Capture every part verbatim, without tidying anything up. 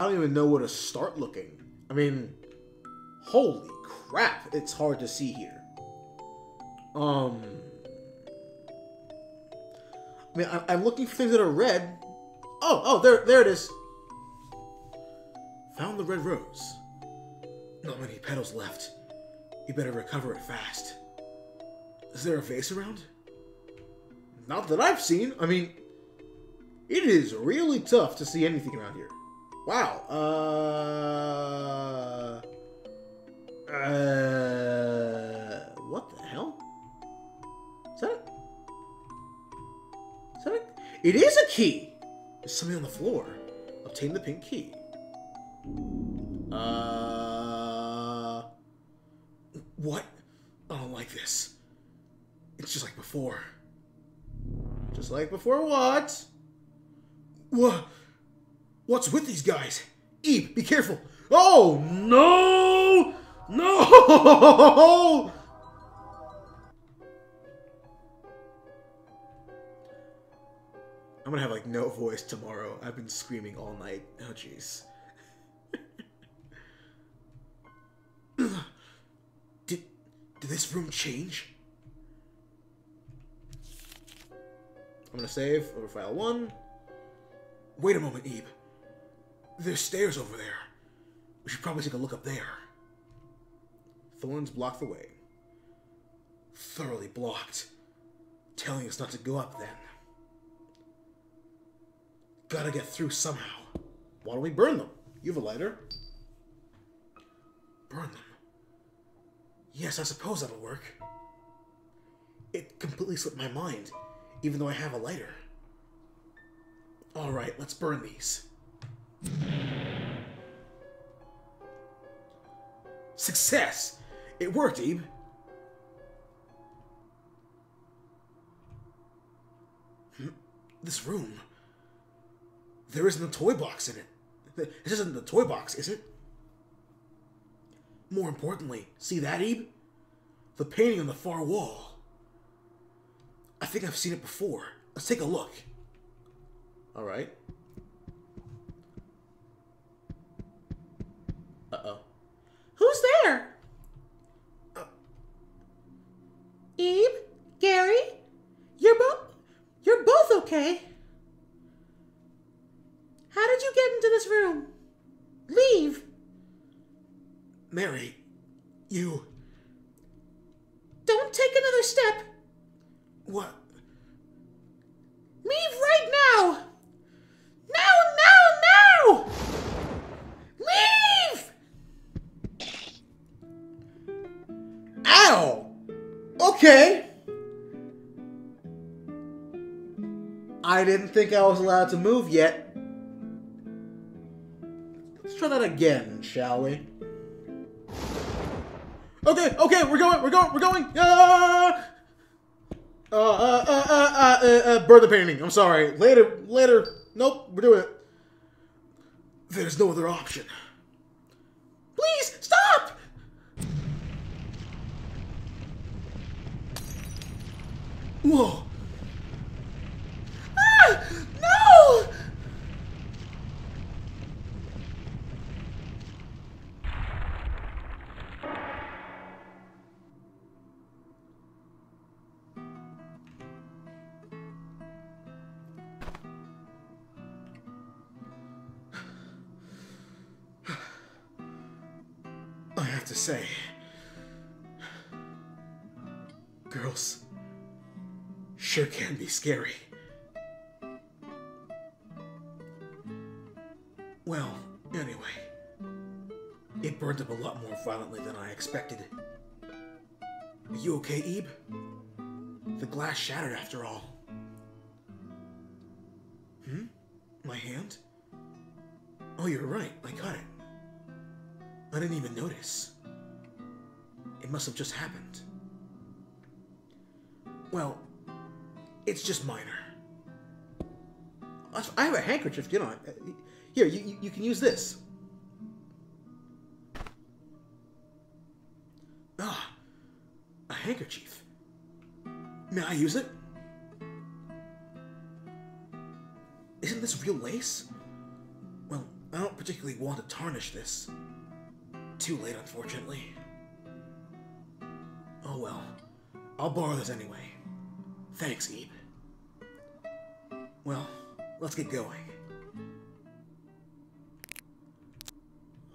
I don't even know where to start looking. I mean, holy crap, it's hard to see here. Um, I mean, I, I'm looking for things that are red. Oh, oh, there, there it is. Found the red rose. Not many petals left. You better recover it fast. Is there a vase around? Not that I've seen. I mean, it is really tough to see anything around here. Wow. Uh... Uh... What the hell? Is that a... Is that a... It is a key! There's something on the floor. Obtain the pink key. Uh... What? I don't like this. It's just like before. Just like before what? What? What's with these guys? Eve, be careful! Oh no! No! I'm gonna have like no voice tomorrow. I've been screaming all night. Oh jeez. Did did this room change? I'm gonna save over file one. Wait a moment, Ib. There's stairs over there. We should probably take a look up there. Thorns block the way. Thoroughly blocked. Telling us not to go up then. Gotta get through somehow. Why don't we burn them? You have a lighter. Burn them. Yes, I suppose that'll work. It completely slipped my mind, even though I have a lighter. Alright, let's burn these. Success! It worked, Ib! This room... There isn't a toy box in it. This isn't the toy box, is it? More importantly, see that, Ib? The painting on the far wall. I think I've seen it before. Let's take a look. Alright. Uh-oh. Who's there? Uh, Ib? Gary? You're both... You're both okay. How did you get into this room? Leave. Mary, you... Don't take another step. What? Leave right now! No, no, no! Leave! Ow! Okay. I didn't think I was allowed to move yet. Let's try that again, shall we? Okay, okay, we're going, we're going, we're going! Ah! Uh, uh, uh, uh, uh, uh, uh, burn the painting. I'm sorry. Later, later. Nope, we're doing it. There's no other option. Please, stop! Whoa. Ah, no! To say, girls sure can be scary. Well, anyway, it burned up a lot more violently than I expected. Are you okay, Ib? The glass shattered after all. Hmm? My hand? Oh, you're right, I cut it. I didn't even notice. It must have just happened. Well, it's just minor. I have a handkerchief, you know. Here, you, you can use this. Ah, a handkerchief. May I use it? Isn't this real lace? Well, I don't particularly want to tarnish this. Too late, unfortunately. Oh well. I'll borrow this anyway. Thanks, Ib. Well, let's get going.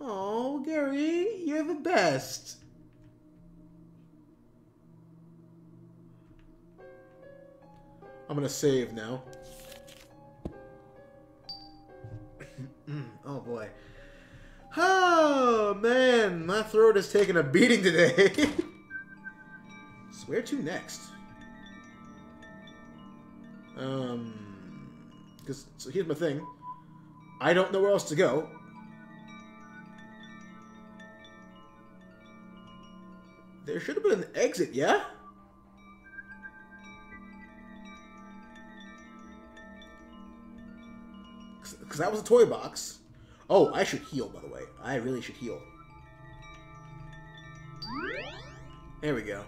Oh, Gary, you're the best. I'm gonna save now. Oh boy. Oh man, my throat is taking a beating today. So where to next? Um, because so here's my thing. I don't know where else to go. There should have been an exit, yeah? Because that was a toy box. Oh, I should heal, by the way. I really should heal. There we go.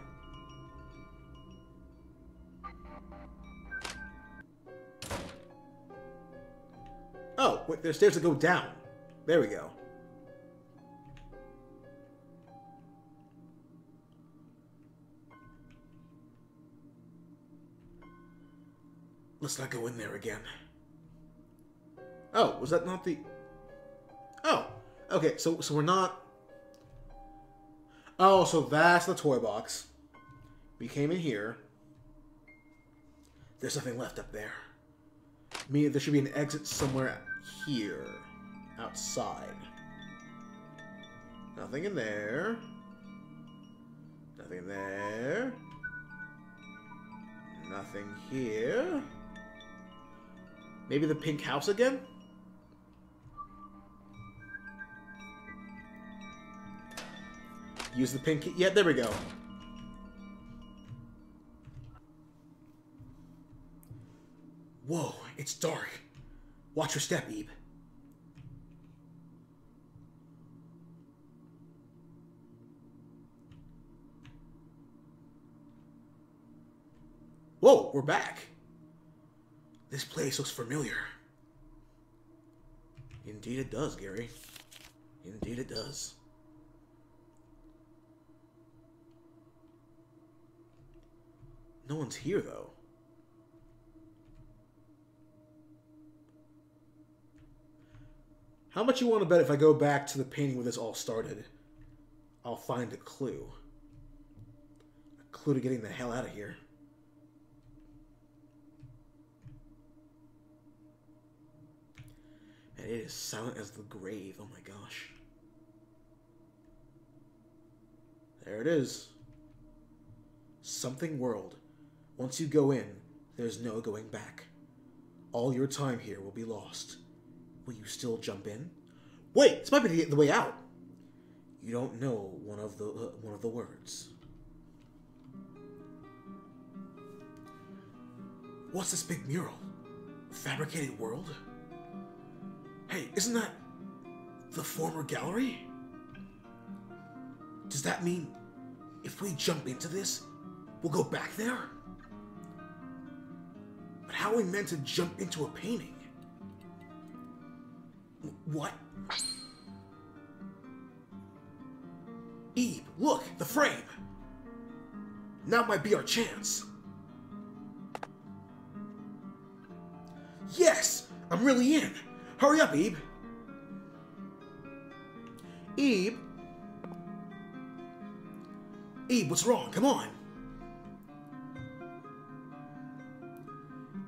Oh, wait, there's stairs that go down. There we go. Let's not go in there again. Oh, was that not the... Oh, okay, so, so we're not... Oh, so that's the toy box. We came in here. There's nothing left up there. Me, there should be an exit somewhere here. Outside. Nothing in there. Nothing in there. Nothing here. Maybe the pink house again? Use the pink key. Yeah, there we go. Whoa, it's dark. Watch your step, Ib. Whoa, we're back. This place looks familiar. Indeed it does, Gary. Indeed it does. No one's here, though. How much you want to bet if I go back to the painting where this all started, I'll find a clue. A clue to getting the hell out of here. And it is silent as the grave. Oh my gosh. There it is. Something world. Once you go in, there's no going back. All your time here will be lost. Will you still jump in? Wait, this might be the way out. You don't know one of the uh, one of the words. What's this big mural? A fabricated world? Hey, isn't that the former gallery? Does that mean if we jump into this, we'll go back there? But how are we meant to jump into a painting? What? Ib, look! The frame! Now might be our chance. Yes! I'm really in! Hurry up, Ib! Ib? Ib, what's wrong? Come on!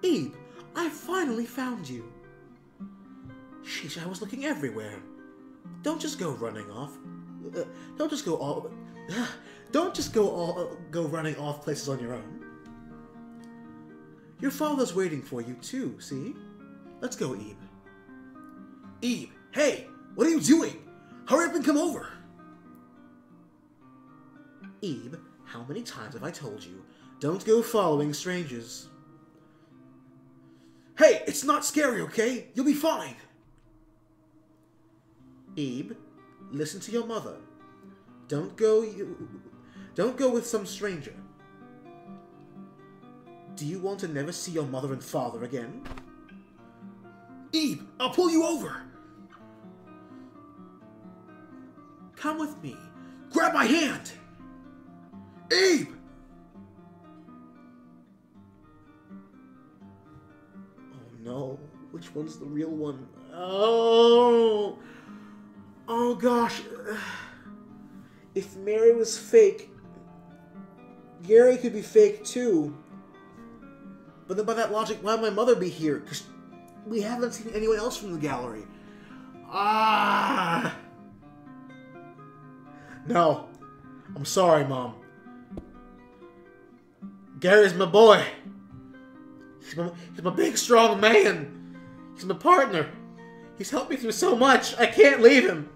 Ib, I finally found you. Sheesh, I was looking everywhere. Don't just go running off. Uh, don't just go all. Uh, don't just go all. Uh, go running off places on your own. Your father's waiting for you too. See? Let's go, Ib. Ib, hey, what are you doing? Hurry up and come over. Ib, how many times have I told you? Don't go following strangers. Hey, it's not scary, okay? You'll be fine. Ib, listen to your mother. Don't go you, don't go with some stranger. Do you want to never see your mother and father again? Ib, I'll pull you over. Come with me. Grab my hand. Eve! Oh no, which one's the real one? Oh! Oh gosh. If Mary was fake, Gary could be fake too. But then by that logic, why would my mother be here? Because we haven't seen anyone else from the gallery. Ah! No. I'm sorry, Mom. Gary's my boy. He's my, he's my big, strong man. He's my partner. He's helped me through so much. I can't leave him.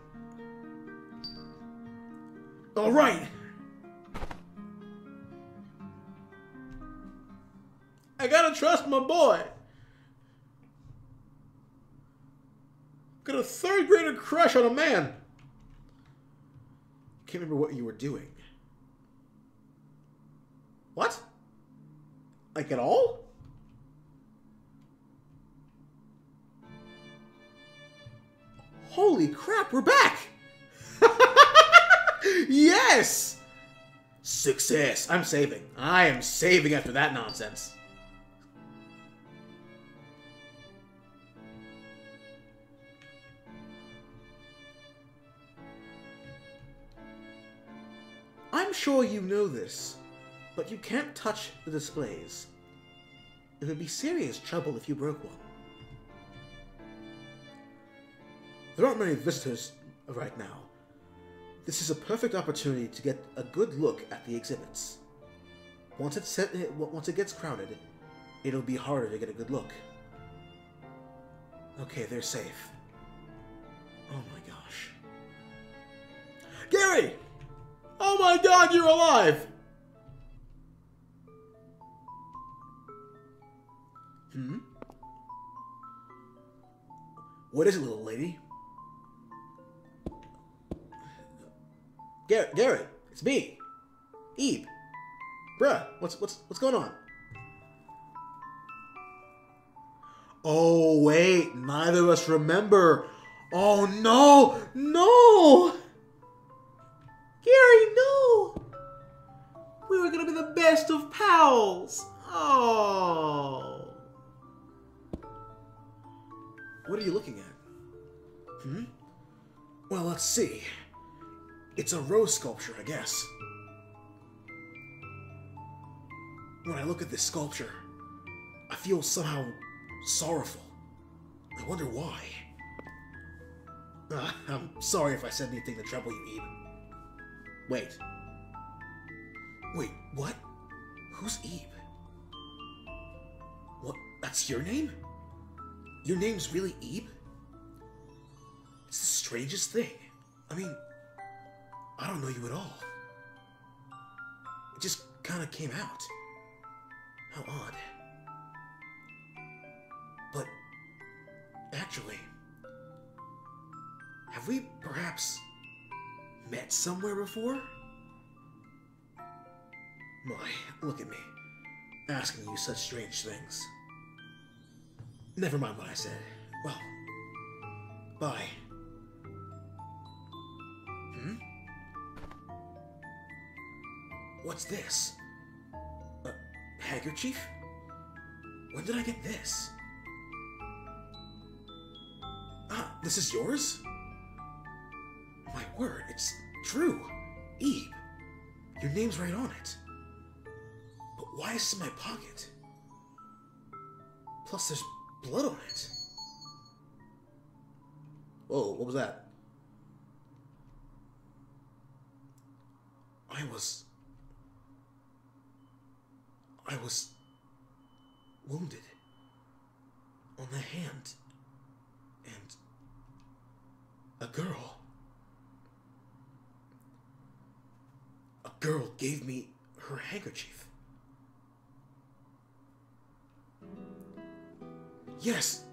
All right. I gotta trust my boy. Got a third grader crush on a man. Can't remember what you were doing. What? Like at all? Holy crap, we're back! Yes! Success. I'm saving. I am saving after that nonsense. I'm sure you know this, but you can't touch the displays. It would be serious trouble if you broke one. There aren't many visitors right now. This is a perfect opportunity to get a good look at the exhibits. Once, it's set, once it gets crowded, it'll be harder to get a good look. Okay, they're safe. Oh my gosh. Gary! Oh my god, you're alive! Hmm? What is it, little lady? Gar Gary, it's me. Ib. Bruh, what's what's what's going on? Oh wait, neither of us remember. Oh no! No! Gary, no! We were gonna be the best of pals! Oh. What are you looking at? Hmm? Well, let's see. It's a rose sculpture, I guess. When I look at this sculpture, I feel somehow sorrowful. I wonder why. Uh, I'm sorry if I said anything to trouble you, Eve. Wait. Wait, what? Who's Eve? What? That's your name? Your name's really Eve? It's the strangest thing. I mean, I don't know you at all. It just kind of came out. How odd. But, actually, have we perhaps met somewhere before? My, look at me, asking you such strange things. Never mind what I said. Well, bye. Hmm? What's this? A handkerchief? When did I get this? Ah, this is yours? My word, it's true. Eve, your name's right on it. But why is this in my pocket? Plus there's blood on it. Whoa, what was that? I was... I was... wounded. On the hand. And... a girl. Girl gave me her handkerchief. Yes,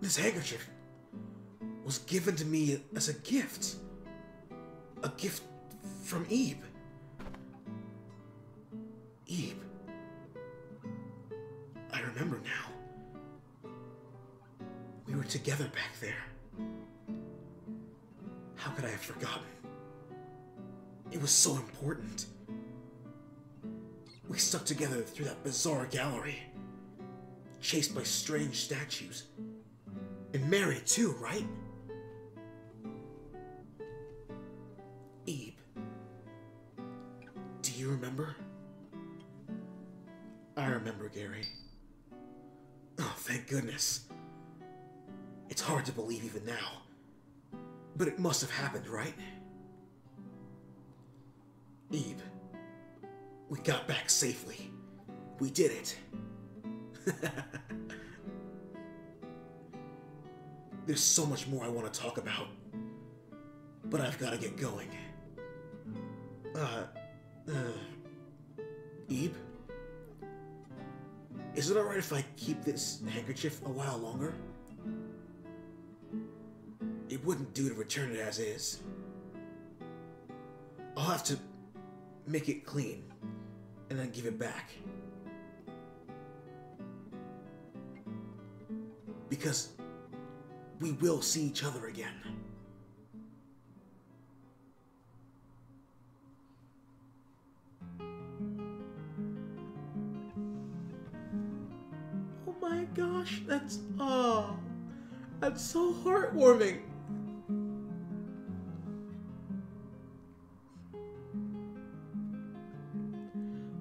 this handkerchief was given to me as a gift. A gift from Eve. Eve. I remember now. We were together back there. How could I have forgotten? It was so important. We stuck together through that bizarre gallery, chased by strange statues. And Mary too, right? Ib, do you remember? I remember, Gary. Oh, thank goodness. It's hard to believe even now, but it must have happened, right? Ib, we got back safely. We did it. There's so much more I want to talk about, but I've got to get going. Uh, uh, Ib? Is it alright if I keep this handkerchief a while longer? It wouldn't do to return it as is. I'll have to make it clean and then give it back. Because we will see each other again. Oh my gosh, that's oh, that's so heartwarming.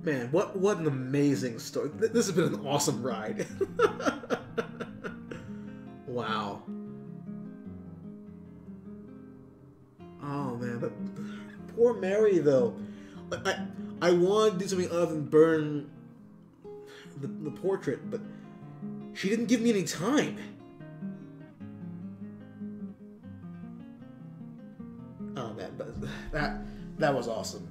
Man, what what an amazing story. This has been an awesome ride. Wow. Oh man, but poor Mary though. I I want to do something other than burn the, the portrait, but she didn't give me any time. Oh man, but that that was awesome.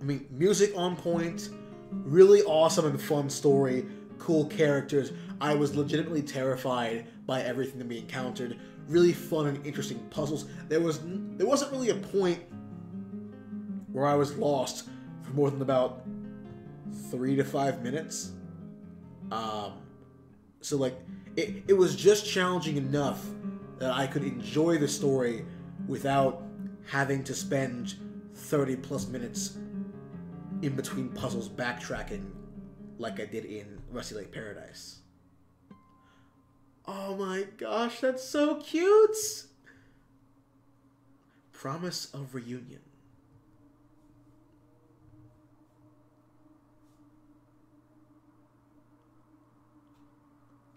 I mean, music on point, really awesome and fun story, cool characters. I was legitimately terrified by everything that we encountered. Really fun and interesting puzzles. There was there wasn't really a point where I was lost for more than about three to five minutes. Um, so like it it was just challenging enough that I could enjoy the story without having to spend thirty plus minutes in between puzzles backtracking like I did in Rusty Lake Paradise. Oh my gosh, that's so cute! Promise of reunion.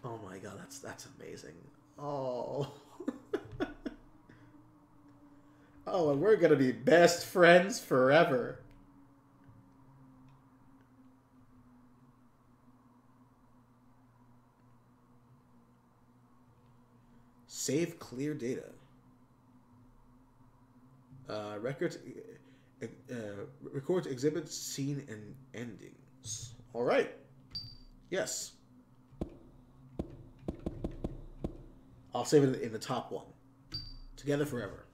Oh my god, that's that's amazing. Oh. Oh, and we're gonna be best friends forever. Save clear data. Uh, records, uh, uh, records, exhibits, scene, and endings. All right. Yes. I'll save it in the top one. Together forever.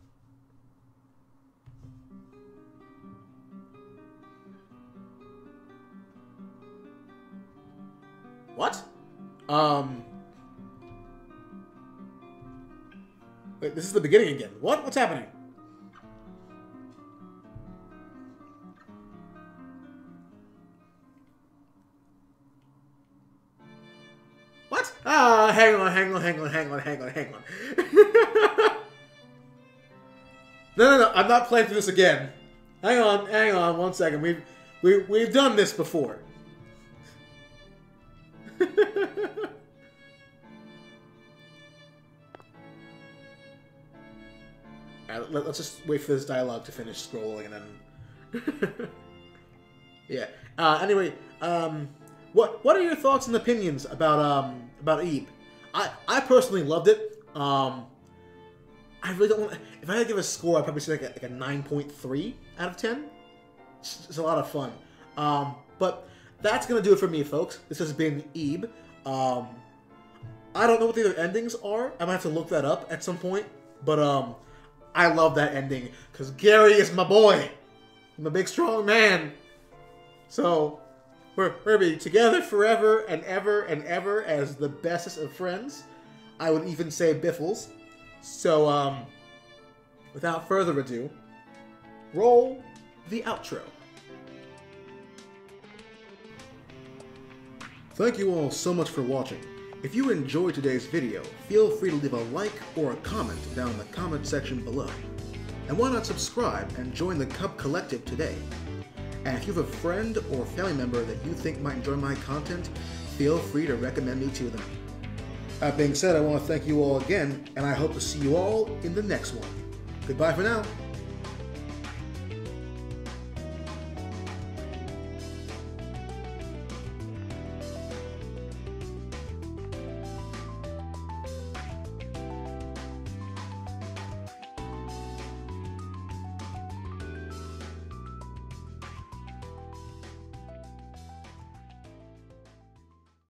What? Um... Wait, this is the beginning again. What? What's happening? What? Ah, hang on, hang on, hang on, hang on, hang on, hang on. No, no, no, I'm not playing through this again. Hang on, hang on, one second. We've, we, we've done this before. Let's just wait for this dialogue to finish scrolling and then... yeah. Uh, anyway, um, what what are your thoughts and opinions about um, about Ib? I I personally loved it. Um, I really don't want. If I had to give a score, I'd probably say like a, like a nine point three out of ten. It's, it's a lot of fun. Um, but that's gonna do it for me, folks. This has been Ib. Um, I don't know what the other endings are. I might have to look that up at some point. But um. I love that ending, because Gary is my boy. I'm a big, strong man. So, we're, we're going to be together forever and ever and ever as the bestest of friends. I would even say biffles. So, um, without further ado, roll the outro. Thank you all so much for watching. If you enjoyed today's video, feel free to leave a like or a comment down in the comment section below. And why not subscribe and join the Cub Collective today? And if you have a friend or family member that you think might enjoy my content, feel free to recommend me to them. That being said, I want to thank you all again, and I hope to see you all in the next one. Goodbye for now.